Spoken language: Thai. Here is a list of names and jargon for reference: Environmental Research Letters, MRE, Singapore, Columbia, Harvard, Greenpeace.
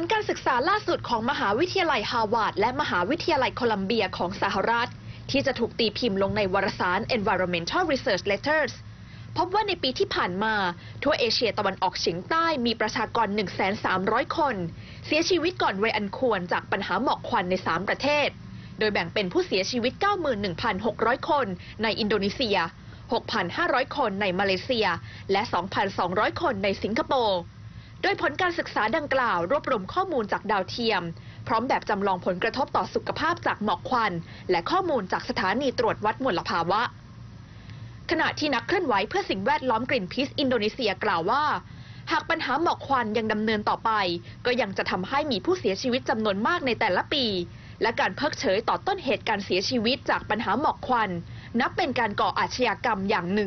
ลการศึกษาล่าสุดของมหาวิทยาลัยฮาร์วาร์ดและมหาวิทยาลัยโคลัมเบียของสหรัฐที่จะถูกตีพิมพ์ลงในวารสาร Environmental Research Letters พบว่าในปีที่ผ่านมาทั่วเอเชียตะวันออกเฉียงใต้มีประชากร 1,300 คนเสียชีวิตก่อนวัยอันควรจากปัญหาหมอกควันใน 3 ประเทศโดยแบ่งเป็นผู้เสียชีวิต 91,600 คนในอินโดนีเซีย 6,500 คนในมาเลเซียและ 2,200 คนในสิงคโปร์โดยผลการศึกษาดังกล่าวรวบรวมข้อมูลจากดาวเทียมพร้อมแบบจำลองผลกระทบต่อสุขภาพจากหมอกควันและข้อมูลจากสถานีตรวจวัดมลภาวะขณะที่นักเคลื่อนไหวเพื่อสิ่งแวดล้อมกรีนพีซอินโดนีเซียกล่าวว่าหากปัญหาหมอกควันยังดำเนินต่อไปก็ยังจะทำให้มีผู้เสียชีวิตจำนวนมากในแต่ละปีและการเพิกเฉยต่อต้นเหตุการเสียชีวิตจากปัญหาหมอกควันนับเป็นการก่ออาชญากรรมอย่างหนึ่ง